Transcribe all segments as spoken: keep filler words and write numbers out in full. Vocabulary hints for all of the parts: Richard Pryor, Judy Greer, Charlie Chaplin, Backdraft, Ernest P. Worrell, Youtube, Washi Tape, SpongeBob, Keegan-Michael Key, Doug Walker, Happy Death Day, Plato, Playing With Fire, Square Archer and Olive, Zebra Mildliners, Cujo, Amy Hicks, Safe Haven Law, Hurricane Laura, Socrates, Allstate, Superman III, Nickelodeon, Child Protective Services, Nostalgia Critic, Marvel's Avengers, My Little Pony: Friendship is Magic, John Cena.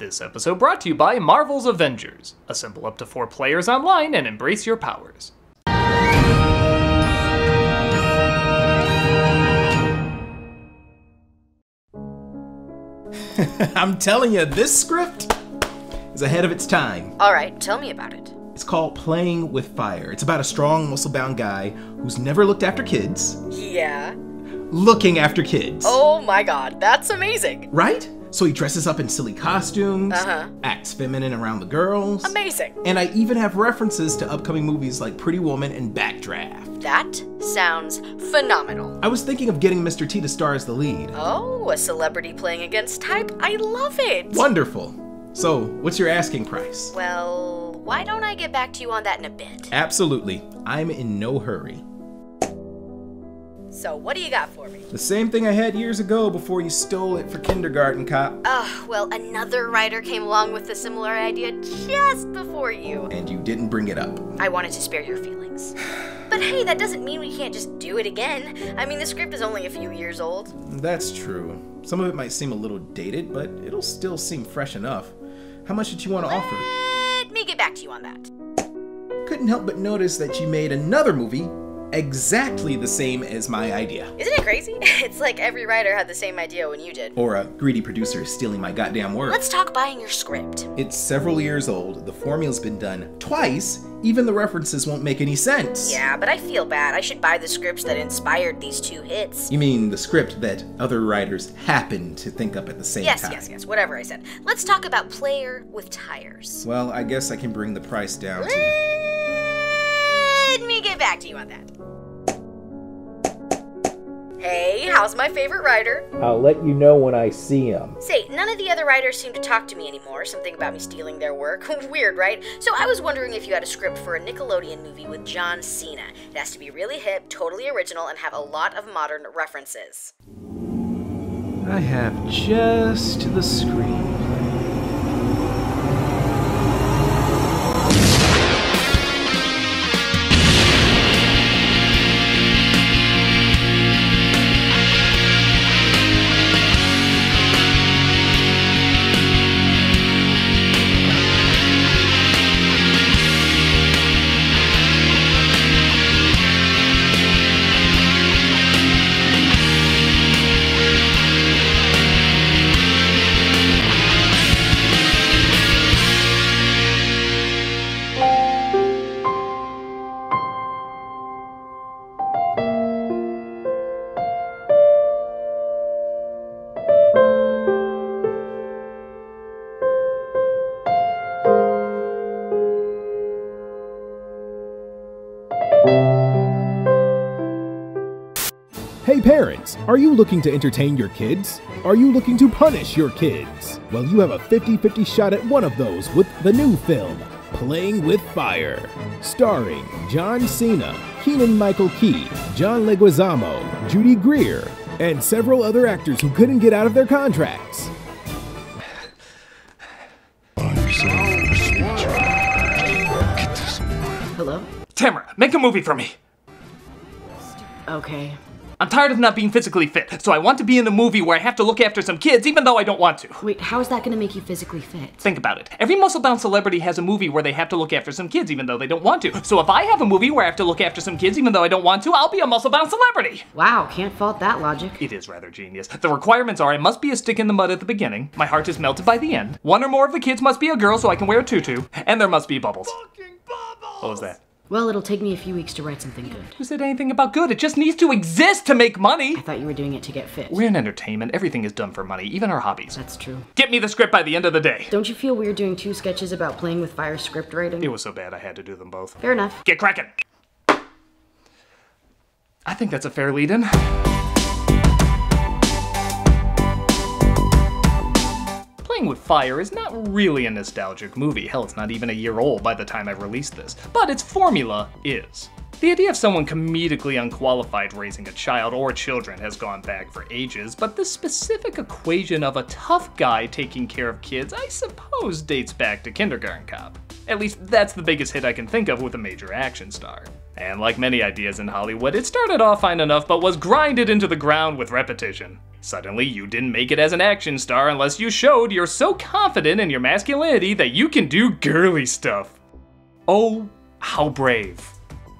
This episode brought to you by Marvel's Avengers. Assemble up to four players online and embrace your powers. I'm telling you, this script is ahead of its time. All right, tell me about it. It's called Playing With Fire. It's about a strong, muscle-bound guy who's never looked after kids. Yeah. Looking after kids. Oh my God, that's amazing. Right? So he dresses up in silly costumes, uh-huh. acts feminine around the girls. Amazing. And I even have references to upcoming movies like Pretty Woman and Backdraft. That sounds phenomenal. I was thinking of getting Mister T to star as the lead. Oh, a celebrity playing against type. I love it. Wonderful. So, what's your asking price? Well, why don't I get back to you on that in a bit? Absolutely. I'm in no hurry. So what do you got for me? The same thing I had years ago before you stole it for Kindergarten Cop. Oh, well, another writer came along with a similar idea just before you. And you didn't bring it up. I wanted to spare your feelings. But hey, that doesn't mean we can't just do it again. I mean, the script is only a few years old. That's true. Some of it might seem a little dated, but it'll still seem fresh enough. How much did you want to offer? Let me get back to you on that. Couldn't help but notice that you made another movie exactly the same as my idea. Isn't it crazy? It's like every writer had the same idea when you did. Or a greedy producer stealing my goddamn work. Let's talk buying your script. It's several years old, the formula's been done twice, even the references won't make any sense. Yeah, but I feel bad. I should buy the scripts that inspired these two hits. You mean the script that other writers happened to think up at the same yes, time? Yes, yes, yes, whatever I said. Let's talk about Player with Tires. Well, I guess I can bring the price down to... back to you on that. Hey, how's my favorite writer? I'll let you know when I see him. Say, none of the other writers seem to talk to me anymore. Something about me stealing their work. Weird, right? So I was wondering if you had a script for a Nickelodeon movie with John Cena. It has to be really hip, totally original, and have a lot of modern references. I have just the screenplay. Hey parents, are you looking to entertain your kids? Are you looking to punish your kids? Well, you have a fifty fifty shot at one of those with the new film, Playing with Fire. Starring John Cena, Keegan-Michael Key, John Leguizamo, Judy Greer, and several other actors who couldn't get out of their contracts. Hello? Tamara, make a movie for me! Okay. I'm tired of not being physically fit, so I want to be in a movie where I have to look after some kids even though I don't want to. Wait, how is that gonna make you physically fit? Think about it. Every muscle-bound celebrity has a movie where they have to look after some kids even though they don't want to. So if I have a movie where I have to look after some kids even though I don't want to, I'll be a muscle-bound celebrity! Wow, can't fault that logic. It is rather genius. The requirements are I must be a stick in the mud at the beginning, my heart is melted by the end, one or more of the kids must be a girl so I can wear a tutu, and there must be bubbles. Fucking bubbles! What was that? Well, it'll take me a few weeks to write something good. Who said anything about good? It just needs to exist to make money! I thought you were doing it to get fit. We're in entertainment. Everything is done for money, even our hobbies. That's true. Get me the script by the end of the day! Don't you feel weird doing two sketches about Playing with Fire script writing? It was so bad I had to do them both. Fair enough. Get cracking! I think that's a fair lead-in. Playing with Fire is not really a nostalgic movie. Hell, it's not even a year old by the time I released this. But its formula is. The idea of someone comedically unqualified raising a child or children has gone back for ages, but this specific equation of a tough guy taking care of kids, I suppose, dates back to Kindergarten Cop. At least that's the biggest hit I can think of with a major action star. And like many ideas in Hollywood, it started off fine enough but was grinded into the ground with repetition. Suddenly, you didn't make it as an action star unless you showed you're so confident in your masculinity that you can do girly stuff. Oh, how brave.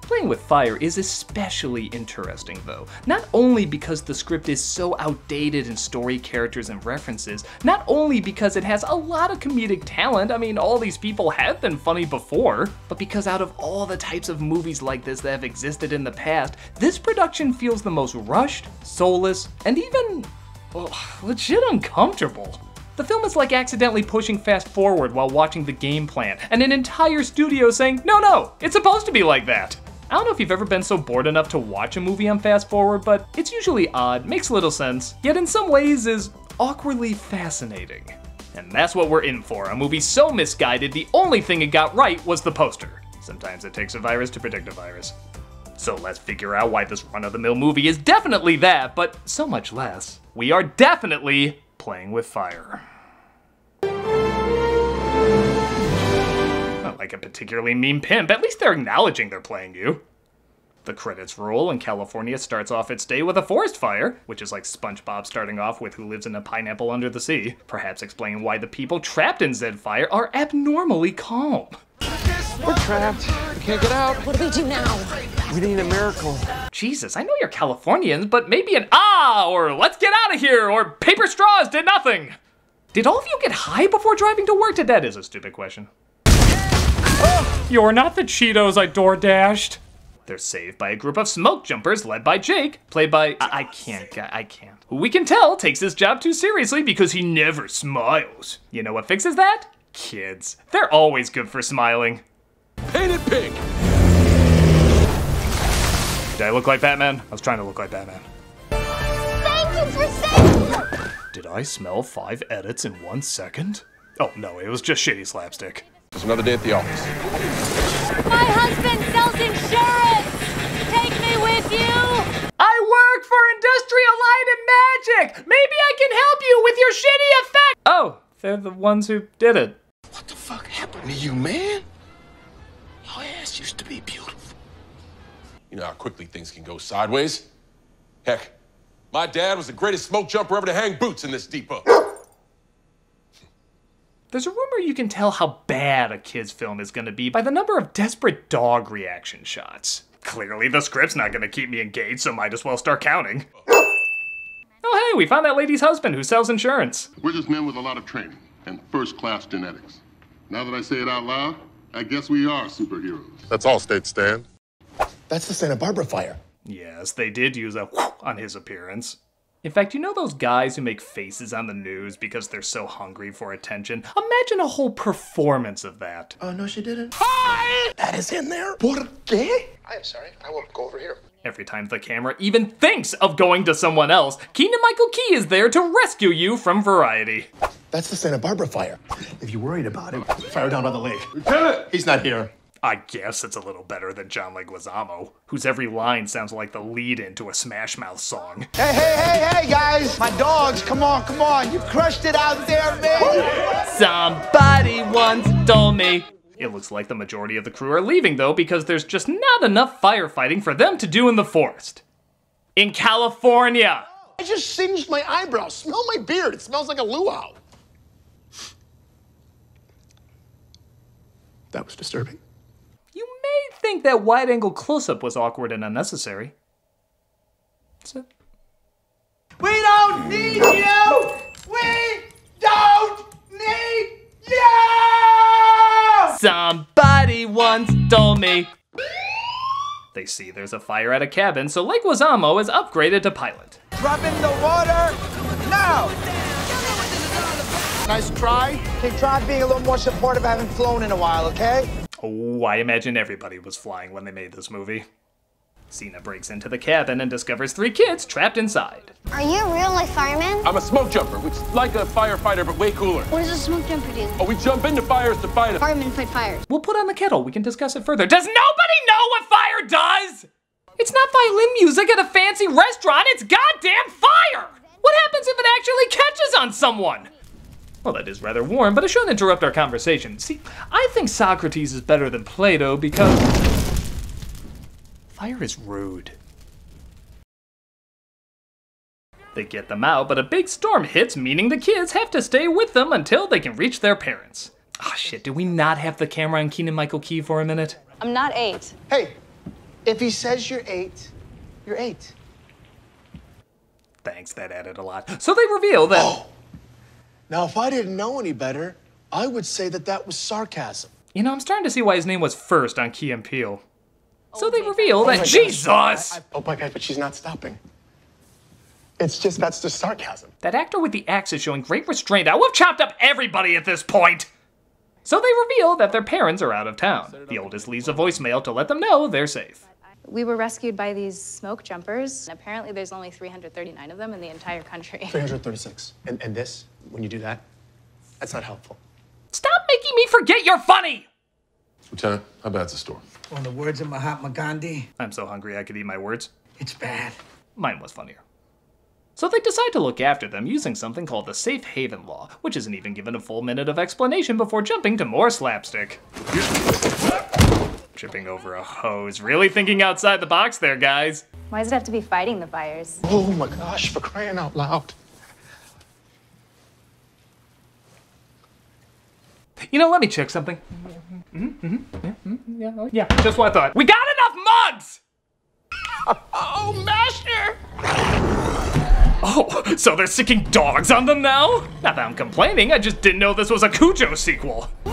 Playing with Fire is especially interesting though, not only because the script is so outdated in story, characters, and references, not only because it has a lot of comedic talent, I mean all these people have been funny before, but because out of all the types of movies like this that have existed in the past, this production feels the most rushed, soulless, and even well, legit uncomfortable. The film is like accidentally pushing fast forward while watching the game plan, and an entire studio saying, no, no, it's supposed to be like that. I don't know if you've ever been so bored enough to watch a movie on fast forward, but it's usually odd, makes little sense, yet in some ways is awkwardly fascinating. And that's what we're in for, a movie so misguided the only thing it got right was the poster. Sometimes it takes a virus to predict a virus. So let's figure out why this run-of-the-mill movie is definitely that, but so much less. We are definitely playing with fire. Like a particularly mean pimp, at least they're acknowledging they're playing you. The credits roll, and California starts off its day with a forest fire, which is like SpongeBob starting off with Who Lives in a Pineapple Under the Sea, perhaps explaining why the people trapped in said fire are abnormally calm. We're trapped, we can't get out. What do we do now? We need a miracle. Jesus, I know you're Californians, but maybe an ah, or let's get out of here, or paper straws did nothing. Did all of you get high before driving to work today? That is a stupid question. Oh, you're not the Cheetos I door-dashed. They're saved by a group of smoke jumpers led by Jake, played by, I, I can't, I can't. Who we can tell takes his job too seriously because he never smiles. You know what fixes that? Kids. They're always good for smiling. Painted pig. Did I look like Batman? I was trying to look like Batman. Thank you for saving me. Did I smell five edits in one second? Oh no, it was just shitty slapstick. It's another day at the office. My husband sells insurance! Take me with you! I work for Industrial Light and Magic! Maybe I can help you with your shitty effect! Oh, they're the ones who did it. What the fuck happened to you, man? Your ass used to be beautiful. You know how quickly things can go sideways? Heck, my dad was the greatest smoke jumper ever to hang boots in this depot. There's a rumor you can tell how bad a kid's film is gonna be by the number of desperate dog reaction shots. Clearly the script's not gonna keep me engaged, so might as well start counting. Oh hey, we found that lady's husband who sells insurance. We're just men with a lot of training and first-class genetics. Now that I say it out loud, I guess we are superheroes. That's Allstate, Stan. That's the Santa Barbara fire. Yes, they did use a whoop on his appearance. In fact, you know those guys who make faces on the news because they're so hungry for attention? Imagine a whole performance of that. Oh, no, she didn't. Hi! That is in there? ¿Por qué? I'm sorry, I won't go over here. Every time the camera even thinks of going to someone else, Keegan-Michael Key is there to rescue you from variety. That's the Santa Barbara fire. If you're worried about it, fire down by the lake. Lieutenant! He's not here. I guess it's a little better than John Leguizamo, whose every line sounds like the lead-in to a Smash Mouth song. Hey, hey, hey, hey, guys! My dogs, come on, come on! You crushed it out there, man! Somebody once told me. It looks like the majority of the crew are leaving, though, because there's just not enough firefighting for them to do in the forest. In California! I just singed my eyebrows. Smell my beard. It smells like a luau. That was disturbing. You may think that wide-angle close-up was awkward and unnecessary. That's it. We don't need you! We don't need you! Somebody once told me. They see there's a fire at a cabin, so Leguizamo is upgraded to pilot. Drop in the water now! Nice try. Okay, try being a little more supportive. I haven't flown in a while, okay? Oh, I imagine everybody was flying when they made this movie. Cena breaks into the cabin and discovers three kids trapped inside. Are you a real-life fireman? I'm a smoke jumper, which is like a firefighter, but way cooler. What does a smoke jumper do? Oh, we jump into fires to fight them. Firemen fight fires. We'll put on the kettle. We can discuss it further. Does nobody know what fire does? It's not violin music at a fancy restaurant. It's goddamn fire. What happens if it actually catches on someone? Well, that is rather warm, but it shouldn't interrupt our conversation. See, I think Socrates is better than Plato because fire is rude. They get them out, but a big storm hits, meaning the kids have to stay with them until they can reach their parents. Ah, shit, do we not have the camera on Keegan-Michael Key for a minute? I'm not eight. Hey, if he says you're eight, you're eight. Thanks, that added a lot. So they reveal that... Oh. Now, if I didn't know any better, I would say that that was sarcasm. You know, I'm starting to see why his name was first on Key and Peele. So they reveal oh that Jesus! I, I, oh my God, but she's not stopping. It's just, that's just sarcasm. That actor with the axe is showing great restraint. I would have chopped up everybody at this point. So they reveal that their parents are out of town. The oldest leaves a voicemail to let them know they're safe. We were rescued by these smoke jumpers. Apparently there's only three hundred thirty-nine of them in the entire country. three hundred thirty-six. And, and this, when you do that, that's not helpful. Stop making me forget you're funny! Lieutenant, how bad's the storm? Well, in the words of Mahatma Gandhi... I'm so hungry I could eat my words. It's bad. Mine was funnier. So they decide to look after them using something called the Safe Haven Law, which isn't even given a full minute of explanation before jumping to more slapstick. Tripping over a hose. Really thinking outside the box there, guys. Why does it have to be fighting the fires? Oh my gosh, for crying out loud. You know, let me check something. Mm-hmm, mm-hmm, mm-hmm, mm-hmm, yeah, yeah, just what I thought. We got enough mugs! Oh, Master! Oh, so they're sticking dogs on them now? Not that I'm complaining, I just didn't know this was a Cujo sequel. No.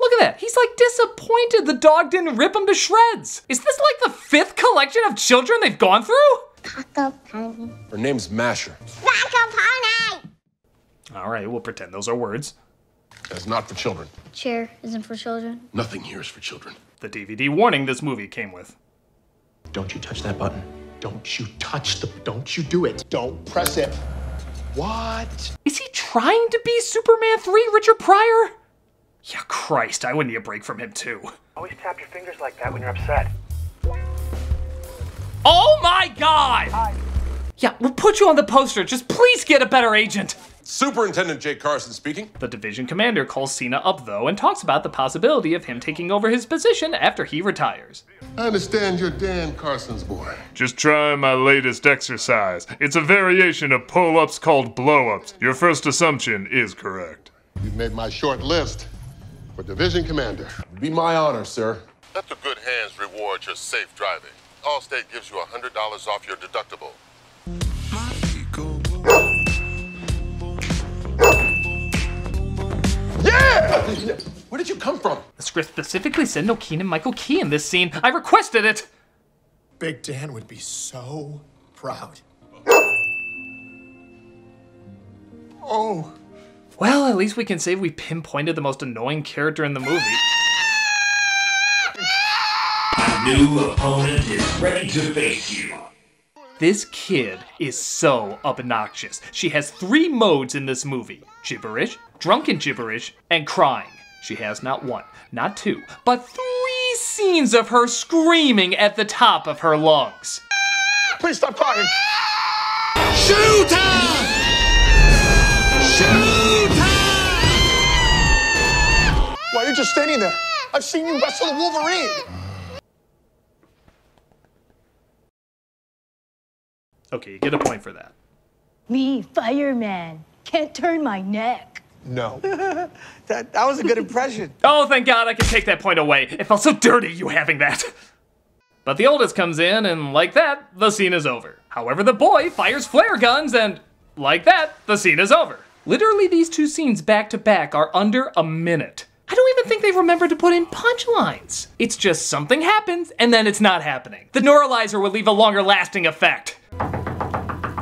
Look at that, he's like disappointed the dog didn't rip him to shreds. Is this like the fifth collection of children they've gone through? Taco Pony. Her name's Masher. Taco Pony! All right, we'll pretend those are words. That's not for children. Chair isn't for children. Nothing here is for children. The D V D warning this movie came with. Don't you touch that button. Don't you touch the, don't you do it. Don't press it. What? Is he trying to be Superman three Richard Pryor? Yeah, Christ, I wouldn't need a break from him too. Always tap your fingers like that when you're upset. Oh my God! Hi. Yeah, we'll put you on the poster. Just please get a better agent. Superintendent Jake Carson speaking. The division commander calls Cena up, though, and talks about the possibility of him taking over his position after he retires. I understand you're Dan Carson's boy. Just trying my latest exercise. It's a variation of pull-ups called blow-ups. Your first assumption is correct. You've made my short list for division commander. It'd be my honor, sir. Let the good hands reward your safe driving. Allstate gives you one hundred dollars off your deductible. Yeah! Where did you come from? The script specifically said no Keegan-Michael Key in this scene. I requested it! Big Dan would be so proud. Oh. Well, at least we can say we pinpointed the most annoying character in the movie. My new opponent is ready to face you. This kid is so obnoxious. She has three modes in this movie. Gibberish, drunken gibberish, and crying. She has not one, not two, but three scenes of her screaming at the top of her lungs. Please stop crying. Shoot her! Shoot her! Why are you just standing there? I've seen you wrestle a Wolverine. Okay, you get a point for that. Me, fireman, can't turn my neck. No. that, that was a good impression. Oh, thank God I can take that point away. It felt so dirty, you having that. But the oldest comes in, and like that, the scene is over. However, the boy fires flare guns, and like that, the scene is over. Literally, these two scenes back to back are under a minute. I don't even think they remembered to put in punchlines. It's just something happens, and then it's not happening. The neuralizer would leave a longer lasting effect.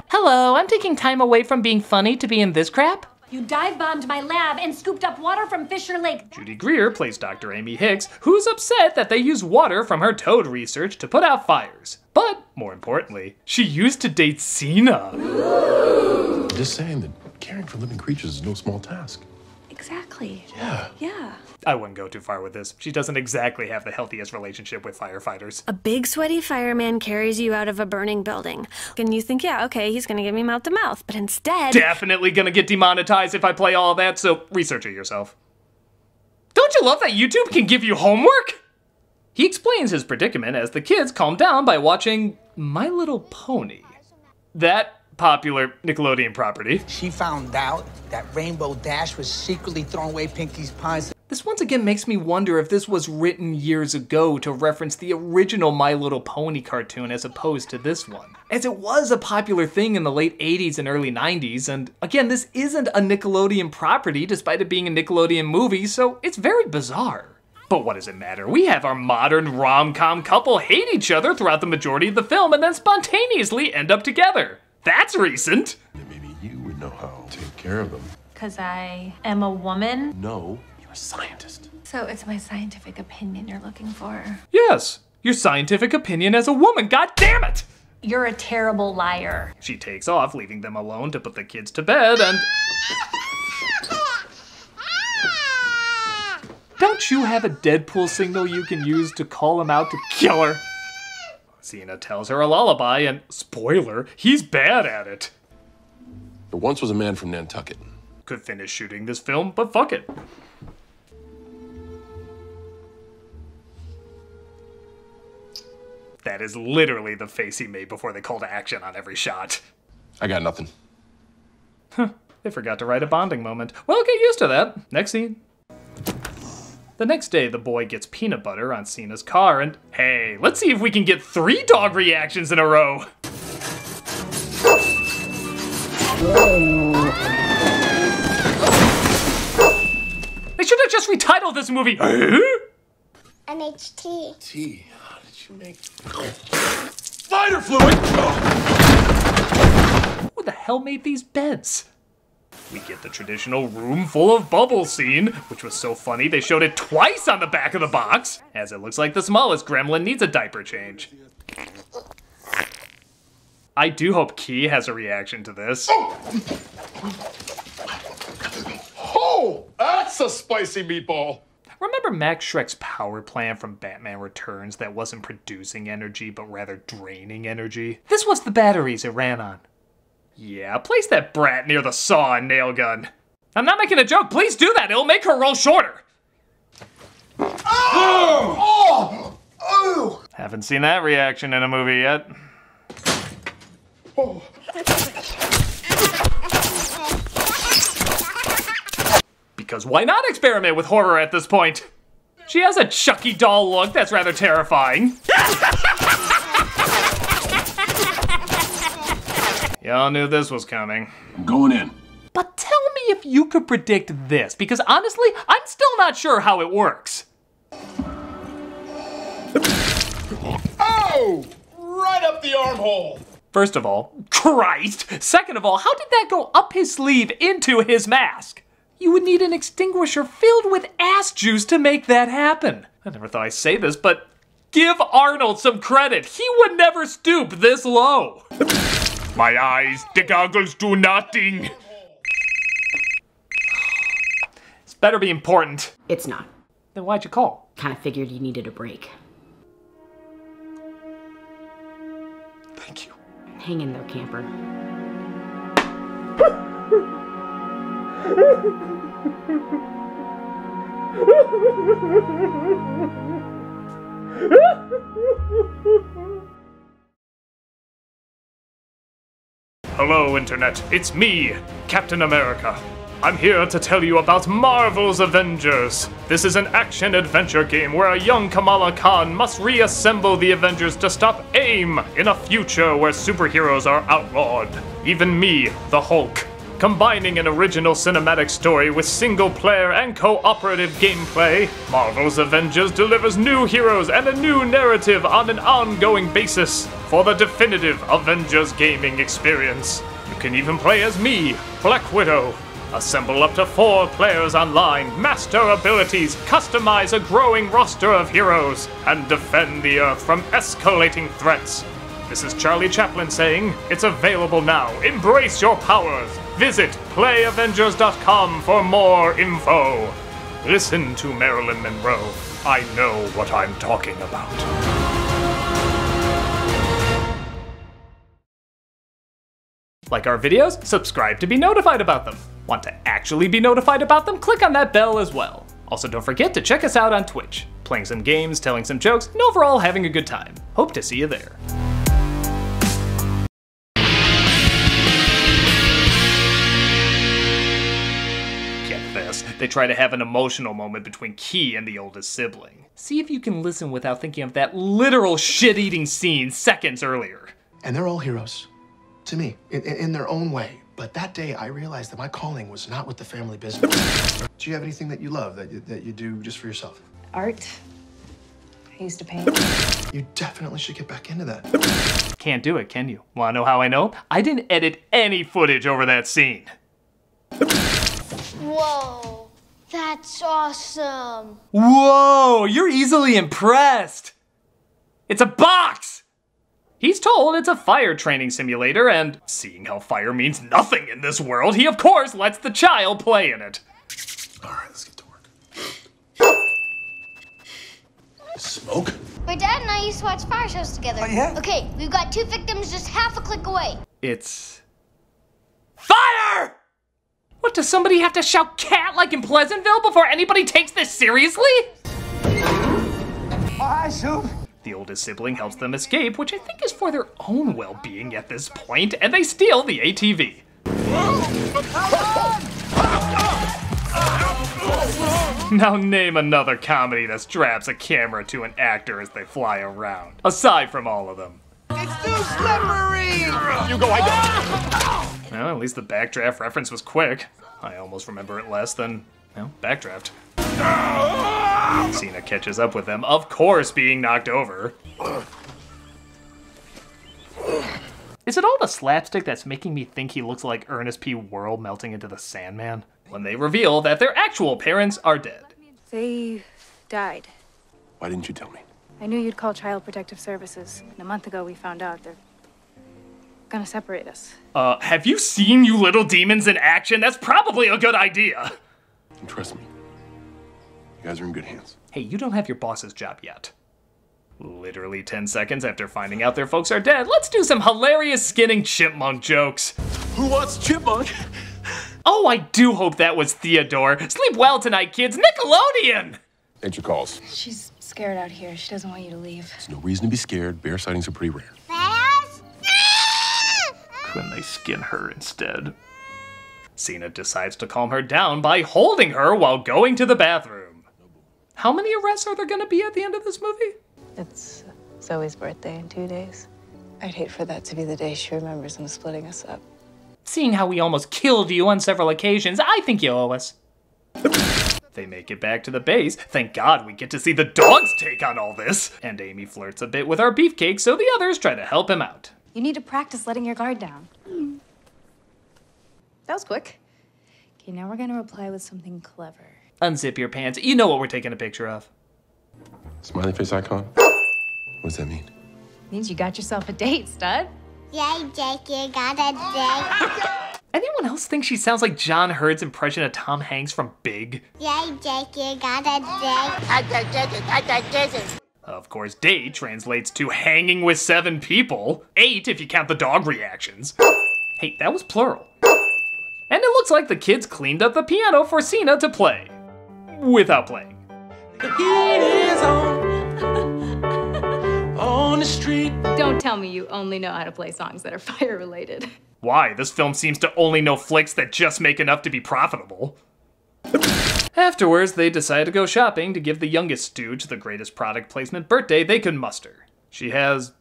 Hello, I'm taking time away from being funny to be in this crap. You dive-bombed my lab and scooped up water from Fisher Lake. Judy Greer plays Doctor Amy Hicks, who's upset that they use water from her toad research to put out fires. But, more importantly, she used to date Cena. Ooh. Just saying that caring for living creatures is no small task. Exactly. Yeah. Yeah. I wouldn't go too far with this. She doesn't exactly have the healthiest relationship with firefighters. A big sweaty fireman carries you out of a burning building. And you think, yeah, okay, he's gonna give me mouth to mouth, but instead... Definitely gonna get demonetized if I play all that, so research it yourself. Don't you love that YouTube can give you homework? He explains his predicament as the kids calm down by watching My Little Pony, that popular Nickelodeon property. She found out that Rainbow Dash was secretly throwing away Pinky's pies. This once again makes me wonder if this was written years ago to reference the original My Little Pony cartoon as opposed to this one, as it was a popular thing in the late eighties and early nineties, and again, this isn't a Nickelodeon property despite it being a Nickelodeon movie, so it's very bizarre. But what does it matter? We have our modern rom-com couple hate each other throughout the majority of the film and then spontaneously end up together. That's recent. Maybe you would know how to take care of them. Because I am a woman? No, you're a scientist. So it's my scientific opinion you're looking for. Yes, your scientific opinion as a woman, god damn it! You're a terrible liar. She takes off, leaving them alone to put the kids to bed and... Don't you have a Deadpool signal you can use to call him out to kill her? Cena tells her a lullaby and, spoiler, he's bad at it. There once was a man from Nantucket. Could finish shooting this film, but fuck it. That is literally the face he made before they call to action on every shot. I got nothing. Huh, they forgot to write a bonding moment. Well, get used to that. Next scene. The next day, the boy gets peanut butter on Cena's car and, hey, let's see if we can get three dog reactions in a row. They should have just retitled this movie. M H T. T, how did you make spider fluid? Who the hell made these beds? We get the traditional room full of bubbles scene, which was so funny they showed it twice on the back of the box, as it looks like the smallest gremlin needs a diaper change. I do hope Key has a reaction to this. Oh, oh that's a spicy meatball. Remember Max Shrek's power plant from Batman Returns that wasn't producing energy, but rather draining energy? This was the batteries it ran on. Yeah, place that brat near the saw and nail gun. I'm not making a joke, please do that, it'll make her roll shorter. Oh! Oh! Oh! Haven't seen that reaction in a movie yet. Oh. Because why not experiment with horror at this point? She has a Chucky doll look that's rather terrifying. Y'all knew this was coming. I'm going in. But tell me if you could predict this, because honestly, I'm still not sure how it works. Oh! Right up the armhole! First of all, Christ! Second of all, how did that go up his sleeve into his mask? You would need an extinguisher filled with ass juice to make that happen. I never thought I'd say this, but give Arnold some credit. He would never stoop this low. My eyes, the goggles do nothing. It's better be important. It's not. Then why'd you call? Kind of figured you needed a break. Thank you. Hang in there, camper. Hello, Internet. It's me, Captain America. I'm here to tell you about Marvel's Avengers. This is an action-adventure game where a young Kamala Khan must reassemble the Avengers to stop AIM in a future where superheroes are outlawed. Even me, the Hulk. Combining an original cinematic story with single-player and cooperative gameplay, Marvel's Avengers delivers new heroes and a new narrative on an ongoing basis for the definitive Avengers gaming experience. You can even play as me, Black Widow. Assemble up to four players online, master abilities, customize a growing roster of heroes, and defend the Earth from escalating threats. This is Charlie Chaplin saying, it's available now. Embrace your powers. Visit play avengers dot com for more info. Listen to Marilyn Monroe. I know what I'm talking about. Like our videos? Subscribe to be notified about them. Want to actually be notified about them? Click on that bell as well. Also, don't forget to check us out on Twitch. playing some games, telling some jokes, and overall having a good time. Hope to see you there. They try to have an emotional moment between Key and the oldest sibling. See if you can listen without thinking of that literal shit-eating scene seconds earlier. And they're all heroes, to me, in, in their own way. But that day, I realized that my calling was not with the family business. Do you have anything that you love, that you, that you do just for yourself? Art. I used to paint. You definitely should get back into that. Can't do it, can you? Wanna know how I know? I didn't edit any footage over that scene. Whoa, that's awesome. Whoa, you're easily impressed. It's a box. He's told it's a fire training simulator, and seeing how fire means nothing in this world, he of course lets the child play in it. All right, let's get to work. Smoke? My dad and I used to watch fire shows together. Oh, yeah? Okay, we've got two victims just half a click away. It's fire! What, does somebody have to shout cat like in Pleasantville before anybody takes this seriously? I shoot. The oldest sibling helps them escape, which I think is for their own well-being at this point, and they steal the A T V. Now name another comedy that straps a camera to an actor as they fly around, aside from all of them. It's too slippery! You go, I go. Well, at least the Backdraft reference was quick. I almost remember it less than, well, Backdraft. Cena catches up with them, of course being knocked over. Is it all the slapstick that's making me think he looks like Ernest P. Worrell melting into the Sandman? When they reveal that their actual parents are dead. They died. Why didn't you tell me? I knew you'd call Child Protective Services, and a month ago we found out they're gonna separate us. Uh, have you seen You Little Demons in action? That's probably a good idea. And trust me, you guys are in good hands. Hey, you don't have your boss's job yet. Literally ten seconds after finding out their folks are dead, let's do some hilarious skinning chipmunk jokes. Who wants chipmunk? Oh, I do hope that was Theodore. Sleep well tonight, kids. Nickelodeon! Answer calls. She's scared out here. She doesn't want you to leave. There's no reason to be scared. Bear sightings are pretty rare. Couldn't they skin her instead? Cena decides to calm her down by holding her while going to the bathroom. How many arrests are there gonna be at the end of this movie? It's Zoe's birthday in two days. I'd hate for that to be the day she remembers him splitting us up. Seeing how we almost killed you on several occasions, I think you owe us. They make it back to the base. Thank God we get to see the dog's take on all this. And Amy flirts a bit with our beefcake, so the others try to help him out. You need to practice letting your guard down. Mm. That was quick. Okay, now we're gonna reply with something clever. Unzip your pants. You know what we're taking a picture of. Smiley face icon? What does that mean? It means you got yourself a date, stud. Yay, Jake, you got a date. Anyone else think she sounds like John Hurd's impression of Tom Hanks from Big? Yay, Jake, you got a date. Of course, day translates to hanging with seven people. Eight if you count the dog reactions. Hey, that was plural. And it looks like the kids cleaned up the piano for Cena to play. Without playing. The heat is on, on the street. Don't tell me you only know how to play songs that are fire related. Why? This film seems to only know flicks that just make enough to be profitable. Afterwards, they decide to go shopping to give the youngest stooge the greatest product placement birthday they could muster. She has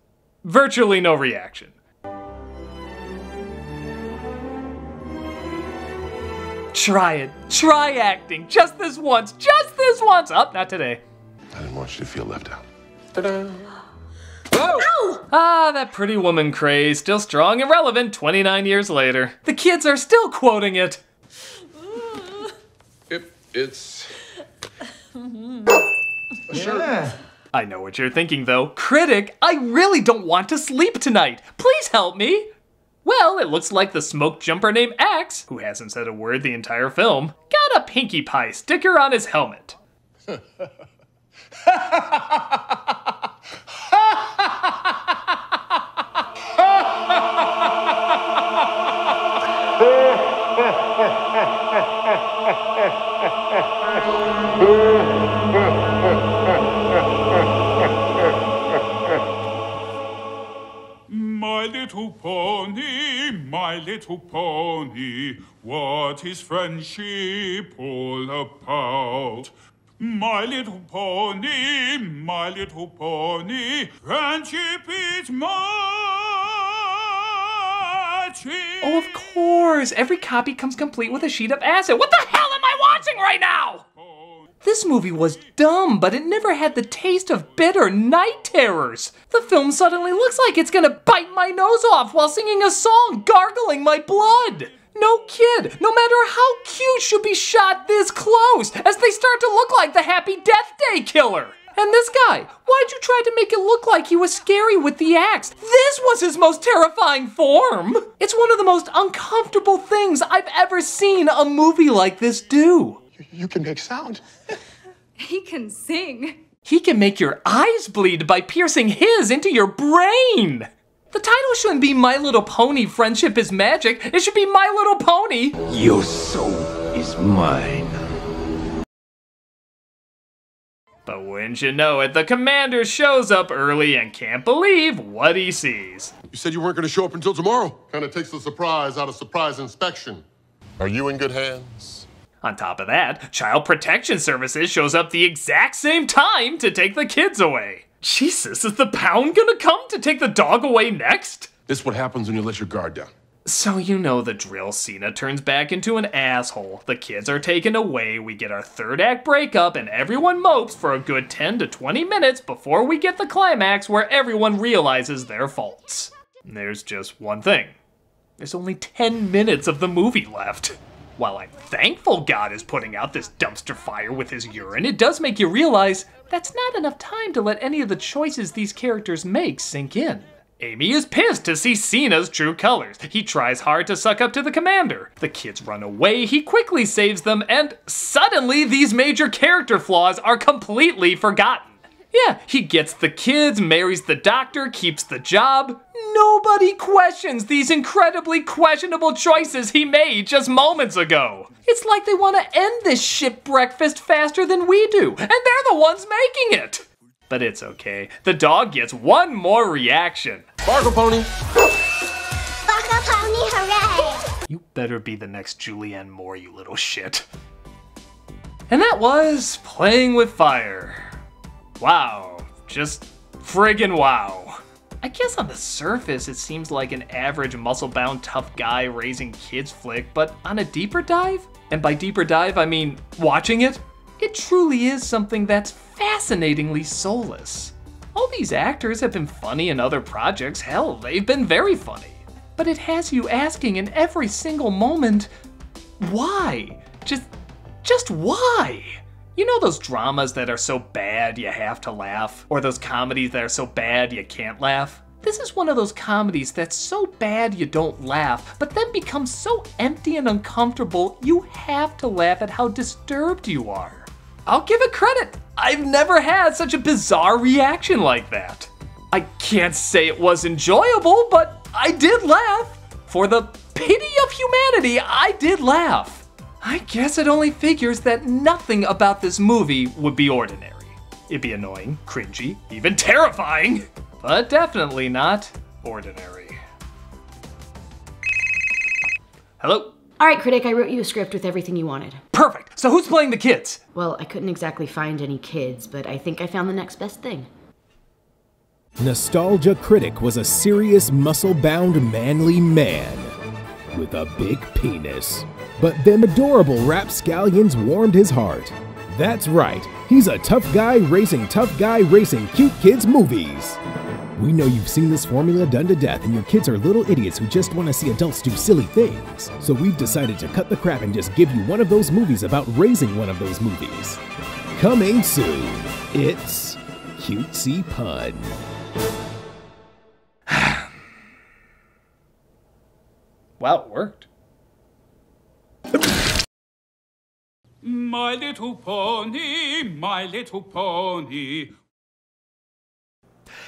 virtually no reaction. Try it. Try acting. Just this once. Just this once. Oh, not today. I didn't want you to feel left out. Ta-da! Ow! Ah, that Pretty Woman craze, still strong and relevant twenty-nine years later. The kids are still quoting it. It it's... Sure. Yeah. I know what you're thinking though. Critic, I really don't want to sleep tonight. Please help me. Well, it looks like the smoke jumper named Axe, who hasn't said a word the entire film, got a Pinkie Pie sticker on his helmet. My little pony, my little pony, what is friendship all about? My little pony, my little pony, friendship is magic. Oh, of course. Every copy comes complete with a sheet of acid. What the hell am I watching right now? This movie was dumb, but it never had the taste of bitter night terrors. The film suddenly looks like it's gonna bite my nose off while singing a song gargling my blood. No kid, no matter how cute, should be shot this close as they start to look like the Happy Death Day killer. And this guy, why'd you try to make it look like he was scary with the axe? This was his most terrifying form. It's one of the most uncomfortable things I've ever seen a movie like this do. You, you can make sound. He can sing. He can make your eyes bleed by piercing his into your brain. The title shouldn't be My Little Pony, Friendship is Magic. It should be My Little Pony. Your soul is mine. But wouldn't you know it, the commander shows up early and can't believe what he sees. You said you weren't gonna show up until tomorrow. Kinda takes the surprise out of surprise inspection. Are you in good hands? On top of that, Child Protection Services shows up the exact same time to take the kids away. Jesus, is the pound gonna come to take the dog away next? This is what happens when you let your guard down. So you know the drill. Cena turns back into an asshole. The kids are taken away, we get our third act breakup, and everyone mopes for a good ten to twenty minutes before we get the climax where everyone realizes their faults. There's just one thing. There's only ten minutes of the movie left. While I'm thankful God is putting out this dumpster fire with his urine, it does make you realize that's not enough time to let any of the choices these characters make sink in. Amy is pissed to see Cena's true colors. He tries hard to suck up to the commander. The kids run away, he quickly saves them, and suddenly these major character flaws are completely forgotten. Yeah, he gets the kids, marries the doctor, keeps the job. Nobody questions these incredibly questionable choices he made just moments ago. It's like they want to end this shit breakfast faster than we do, and they're the ones making it. But it's okay. The dog gets one more reaction. Barkle pony. Barkle pony, hooray. You better be the next Julianne Moore, you little shit. And that was Playing With Fire. Wow, just friggin' wow. I guess on the surface it seems like an average muscle-bound tough guy raising kids flick, but on a deeper dive, and by deeper dive I mean watching it, it truly is something that's fascinatingly soulless. All these actors have been funny in other projects, hell, they've been very funny. But it has you asking in every single moment, why? Just, just why? You know those dramas that are so bad you have to laugh? Or those comedies that are so bad you can't laugh? This is one of those comedies that's so bad you don't laugh, but then becomes so empty and uncomfortable you have to laugh at how disturbed you are. I'll give it credit. I've never had such a bizarre reaction like that. I can't say it was enjoyable, but I did laugh. For the pity of humanity, I did laugh. I guess it only figures that nothing about this movie would be ordinary. It'd be annoying, cringy, even terrifying, but definitely not ordinary. Hello? All right, critic, I wrote you a script with everything you wanted. Perfect, so who's playing the kids? Well, I couldn't exactly find any kids, but I think I found the next best thing. Nostalgia Critic was a serious, muscle-bound, manly man with a big penis. But them adorable rapscallions warmed his heart. That's right, he's a tough guy racing tough guy racing cute kids movies. We know you've seen this formula done to death and your kids are little idiots who just want to see adults do silly things. So we've decided to cut the crap and just give you one of those movies about raising one of those movies. Coming soon, it's Cutesy Pun. Wow, it worked. My little pony, my little pony.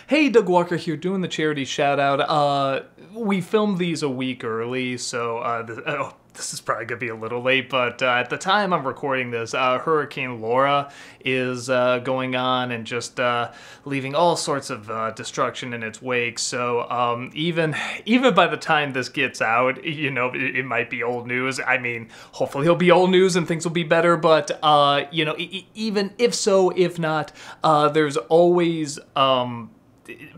Hey, Doug Walker here, doing the charity shout out. Uh, we filmed these a week early, so uh, the, oh, this is probably going to be a little late, but uh, at the time I'm recording this, uh, Hurricane Laura is uh, going on and just uh, leaving all sorts of uh, destruction in its wake. So um, even even by the time this gets out, you know, it, it might be old news. I mean, hopefully it'll be old news and things will be better, but, uh, you know, e even if so, if not, uh, there's always... Um,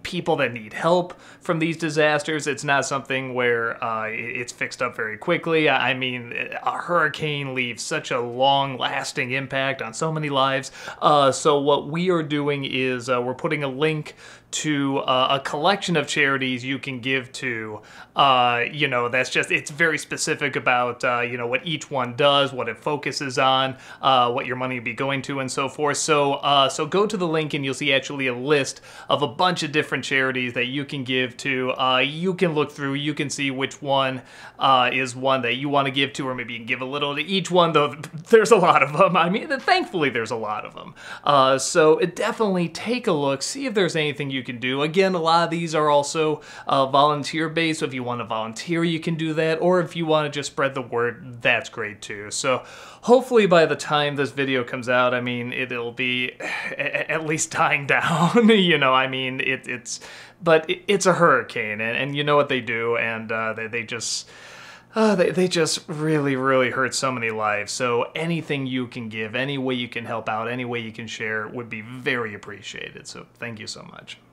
people that need help from these disasters. It's not something where uh, it's fixed up very quickly. I mean, a hurricane leaves such a long-lasting impact on so many lives. Uh, so what we are doing is uh, we're putting a link to uh, a collection of charities you can give to. Uh, you know, that's just, it's very specific about, uh, you know, what each one does, what it focuses on, uh, what your money will be going to, and so forth. So, uh, so go to the link and you'll see actually a list of a bunch of different charities that you can give to. Uh, you can look through, you can see which one uh, is one that you want to give to, or maybe you can give a little to each one, though there's a lot of them. I mean, thankfully there's a lot of them. Uh, so definitely take a look, see if there's anything you You can do. Again, a lot of these are also uh, volunteer based, so if you want to volunteer you can do that, or if you want to just spread the word, that's great too. So hopefully by the time this video comes out, I mean, it'll be at least dying down. You know, I mean, it, it's but it, it's a hurricane, and, and you know what they do, and uh, they, they just Uh, they, they just really, really hurt so many lives. So anything you can give, any way you can help out, any way you can share would be very appreciated. So thank you so much.